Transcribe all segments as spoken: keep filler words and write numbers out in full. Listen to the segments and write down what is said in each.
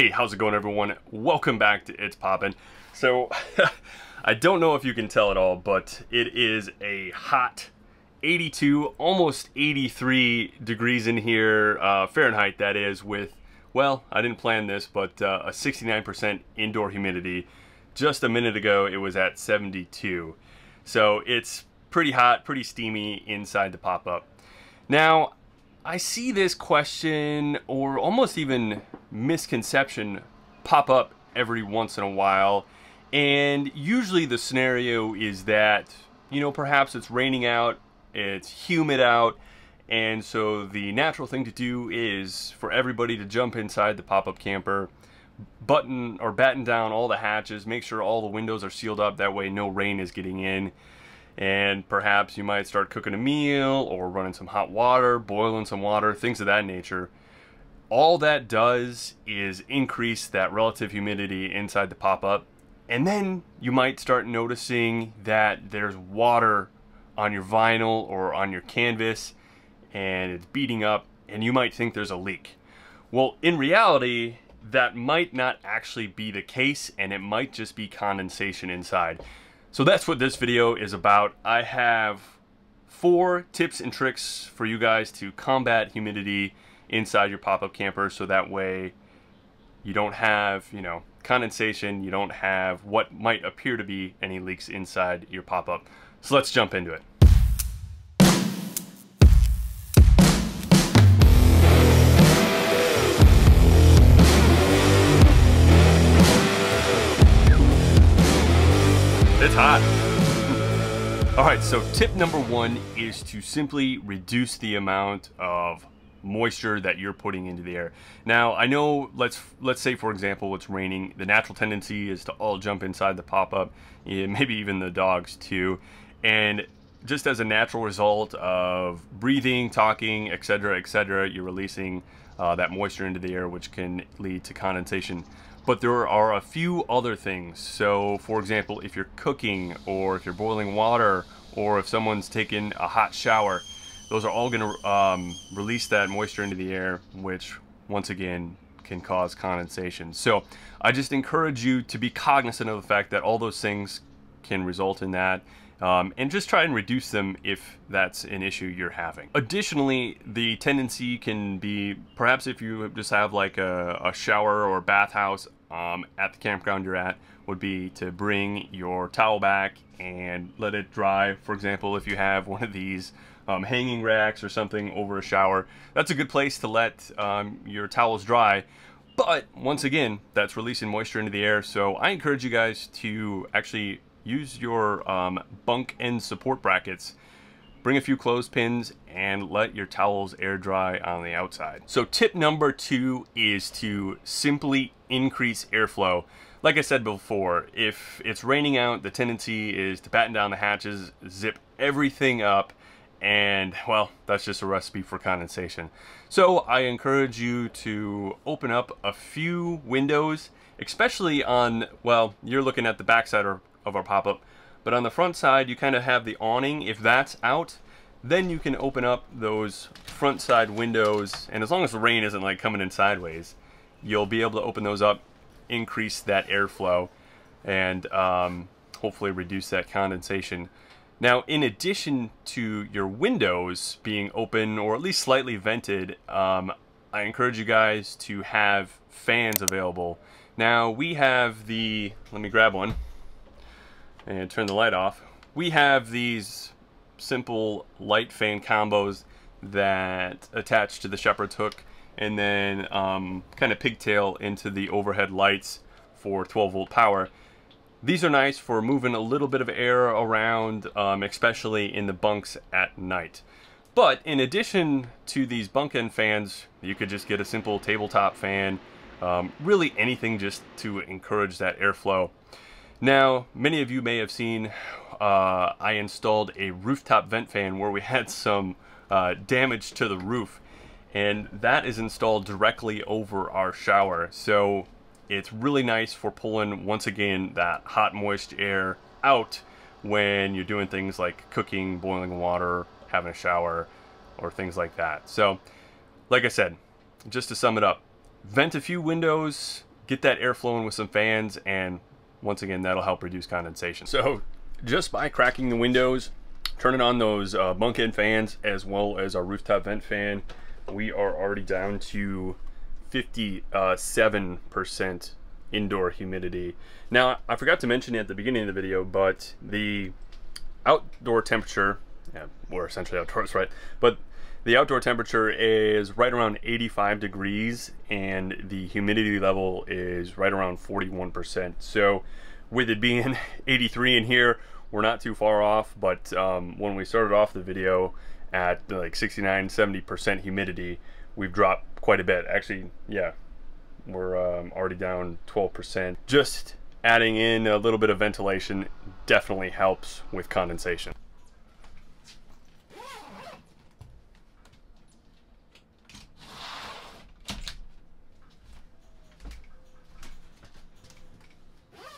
Hey, how's it going, everyone? Welcome back to It's Poppin'. So, I don't know if you can tell at all, but it is a hot eighty-two, almost eighty-three degrees in here, uh, Fahrenheit that is, with, well, I didn't plan this, but uh, a sixty-nine percent indoor humidity. Just a minute ago, it was at seventy-two. So it's pretty hot, pretty steamy inside the pop-up. Now, I see this question, or almost even misconception, pop up every once in a while, and usually the scenario is that, you know, perhaps it's raining out, it's humid out, and so the natural thing to do is for everybody to jump inside the pop-up camper, button or batten down all the hatches, make sure all the windows are sealed up, that way no rain is getting in. And perhaps you might start cooking a meal or running some hot water, boiling some water, things of that nature. All that does is increase that relative humidity inside the pop-up. And then you might start noticing that there's water on your vinyl or on your canvas and it's beading up, and you might think there's a leak. Well, in reality, that might not actually be the case, and it might just be condensation inside. So that's what this video is about. I have four tips and tricks for you guys to combat humidity inside your pop-up camper, so that way you don't have, you know, condensation, you don't have what might appear to be any leaks inside your pop-up. So let's jump into it. It's hot. All right, so tip number one is to simply reduce the amount of moisture that you're putting into the air. Now, I know, let's let's say, for example, it's raining. The natural tendency is to all jump inside the pop-up, maybe even the dogs too. And just as a natural result of breathing, talking, et cetera, et cetera, you're releasing uh, that moisture into the air, which can lead to condensation. But there are a few other things. So, for example, if you're cooking, or if you're boiling water, or if someone's taking a hot shower, those are all going to um, release that moisture into the air, which once again can cause condensation. So I just encourage you to be cognizant of the fact that all those things can result in that, um, and just try and reduce them if that's an issue you're having. Additionally, the tendency can be, perhaps if you just have like a, a shower or bathhouse um, at the campground you're at, would be to bring your towel back and let it dry. For example, if you have one of these um, hanging racks or something over a shower, that's a good place to let um, your towels dry. But once again, that's releasing moisture into the air. So I encourage you guys to actually use your um, bunk end support brackets, bring a few clothespins, and let your towels air dry on the outside. So tip number two is to simply increase airflow. Like I said before, if it's raining out, the tendency is to batten down the hatches, zip everything up, and well, that's just a recipe for condensation. So I encourage you to open up a few windows, especially on, well, you're looking at the backside or of our pop-up, but on the front side you kind of have the awning. If that's out, then you can open up those front side windows, and as long as the rain isn't like coming in sideways, you'll be able to open those up, increase that airflow, and um, hopefully reduce that condensation. Now, in addition to your windows being open or at least slightly vented, um, I encourage you guys to have fans available. Now we have the, let me grab one and turn the light off. We have these simple light fan combos that attach to the shepherd's hook and then um, kind of pigtail into the overhead lights for twelve volt power. These are nice for moving a little bit of air around, um, especially in the bunks at night. But in addition to these bunk end fans, you could just get a simple tabletop fan, um, really anything just to encourage that airflow. Now, many of you may have seen uh, I installed a rooftop vent fan where we had some uh, damage to the roof, and that is installed directly over our shower. So it's really nice for pulling, once again, that hot, moist air out when you're doing things like cooking, boiling water, having a shower, or things like that. So, like I said, just to sum it up, vent a few windows, get that air flowing with some fans, and once again, that'll help reduce condensation. So just by cracking the windows, turning on those uh, bunk-in fans as well as our rooftop vent fan, we are already down to fifty-seven percent indoor humidity. Now, I forgot to mention at the beginning of the video, but the outdoor temperature, yeah, we're essentially outdoors, right? But the outdoor temperature is right around eighty-five degrees, and the humidity level is right around forty-one percent. So with it being eighty-three in here, we're not too far off, but um, when we started off the video at like sixty-nine, seventy percent humidity, we've dropped quite a bit. Actually, yeah, we're um, already down twelve percent. Just adding in a little bit of ventilation definitely helps with condensation.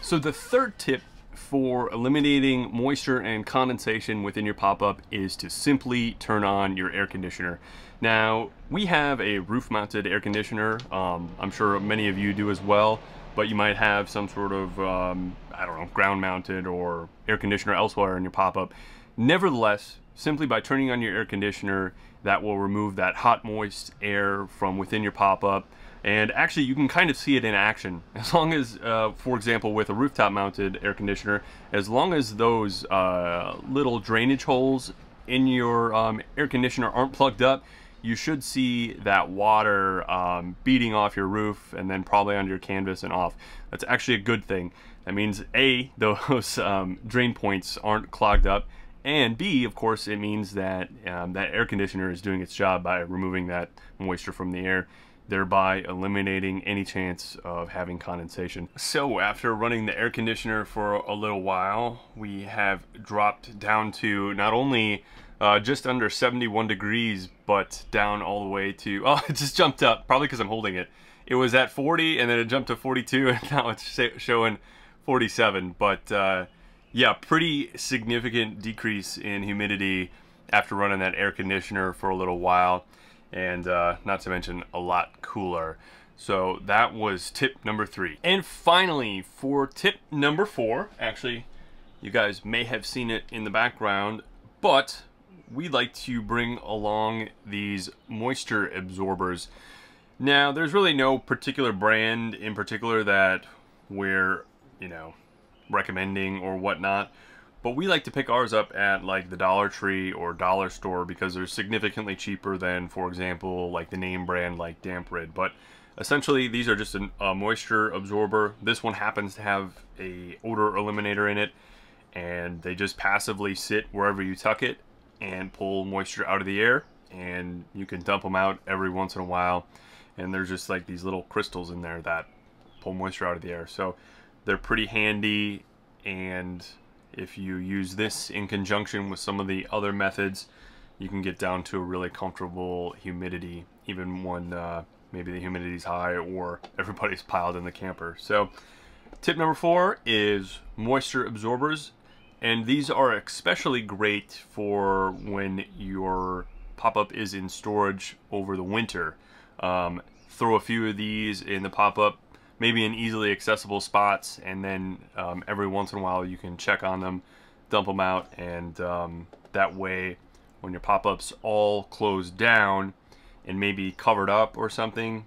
So the third tip for eliminating moisture and condensation within your pop-up is to simply turn on your air conditioner. Now, we have a roof-mounted air conditioner. Um, I'm sure many of you do as well, but you might have some sort of, um, I don't know, ground-mounted or air conditioner elsewhere in your pop-up. Nevertheless, simply by turning on your air conditioner, that will remove that hot, moist air from within your pop-up. And actually, you can kind of see it in action. As long as, uh, for example, with a rooftop mounted air conditioner, as long as those uh, little drainage holes in your um, air conditioner aren't plugged up, you should see that water um, beating off your roof and then probably onto your canvas and off. That's actually a good thing. That means A, those um, drain points aren't clogged up, and B, of course, it means that um, that air conditioner is doing its job by removing that moisture from the air, thereby eliminating any chance of having condensation. So after running the air conditioner for a little while, we have dropped down to not only uh, just under seventy-one degrees, but down all the way to, oh, it just jumped up, probably because I'm holding it. It was at forty and then it jumped to forty-two, and now it's showing forty-seven. But uh, yeah, pretty significant decrease in humidity after running that air conditioner for a little while. And uh, not to mention a lot cooler. So that was tip number three. And finally, for tip number four, actually, you guys may have seen it in the background, but we like to bring along these moisture absorbers. Now, there's really no particular brand in particular that we're, you know, recommending or whatnot, but we like to pick ours up at like the Dollar Tree or Dollar Store because they're significantly cheaper than, for example, like the name brand like Damprid. But essentially, these are just an, a moisture absorber. This one happens to have a odor eliminator in it, and they just passively sit wherever you tuck it and pull moisture out of the air, and you can dump them out every once in a while. And there's just like these little crystals in there that pull moisture out of the air. So they're pretty handy, and if you use this in conjunction with some of the other methods, you can get down to a really comfortable humidity, even when uh, maybe the humidity's high or everybody's piled in the camper. So tip number four is moisture absorbers. And these are especially great for when your pop-up is in storage over the winter. Um, throw a few of these in the pop-up, maybe in easily accessible spots, and then um, every once in a while you can check on them, dump them out, and um, that way when your pop-up's all closed down and maybe covered up or something,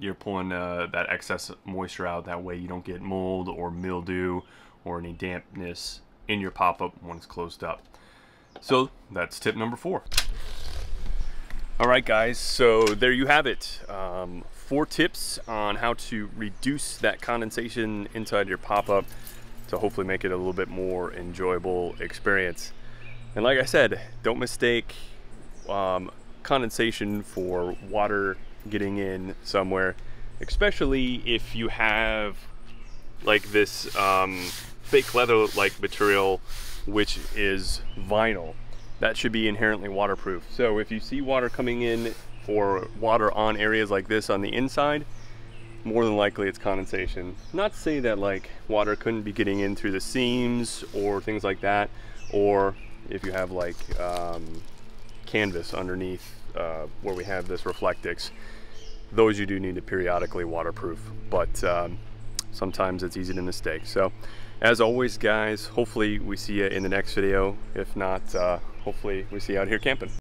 you're pulling uh, that excess moisture out. That way you don't get mold or mildew or any dampness in your pop-up when it's closed up. So that's tip number four. All right, guys, so there you have it. Um, Four tips on how to reduce that condensation inside your pop-up to hopefully make it a little bit more enjoyable experience. And like I said, don't mistake um, condensation for water getting in somewhere, especially if you have like this um, fake leather-like material, which is vinyl. That should be inherently waterproof. So if you see water coming in or water on areas like this on the inside, more than likely it's condensation. Not to say that like water couldn't be getting in through the seams or things like that, or if you have like um, canvas underneath uh, where we have this Reflectix, Those you do need to periodically waterproof, but um, sometimes it's easy to mistake. So as always, guys, hopefully we see you in the next video. If not, uh, hopefully we see you out here camping.